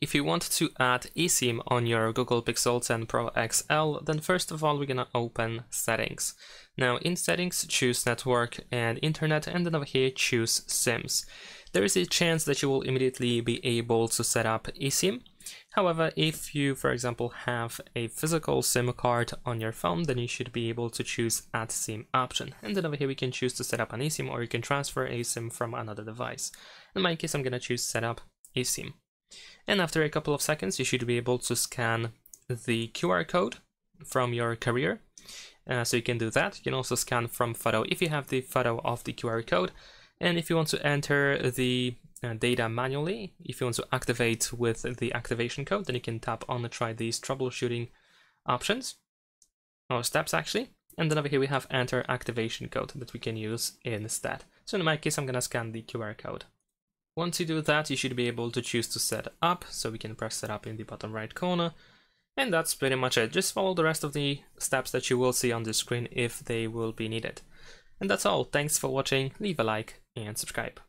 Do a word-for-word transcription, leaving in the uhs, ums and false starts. If you want to add eSIM on your Google Pixel ten Pro X L, then first of all we're gonna open Settings. Now in Settings, choose Network and Internet, and then over here choose SIMs. There is a chance that you will immediately be able to set up eSIM. However, if you, for example, have a physical SIM card on your phone, then you should be able to choose Add SIM option. And then over here we can choose to set up an eSIM, or you can transfer a SIM from another device. In my case, I'm gonna choose Set up eSIM. And after a couple of seconds, you should be able to scan the Q R code from your carrier. Uh, so you can do that. You can also scan from photo if you have the photo of the Q R code. And if you want to enter the uh, data manually, if you want to activate with the activation code, then you can tap on the try these troubleshooting options, or steps actually. And then over here we have enter activation code that we can use instead. So in my case, I'm going to scan the Q R code. Once you do that, you should be able to choose to set up, so we can press set up in the bottom right corner. And that's pretty much it. Just follow the rest of the steps that you will see on the screen if they will be needed. And that's all. Thanks for watching. Leave a like and subscribe.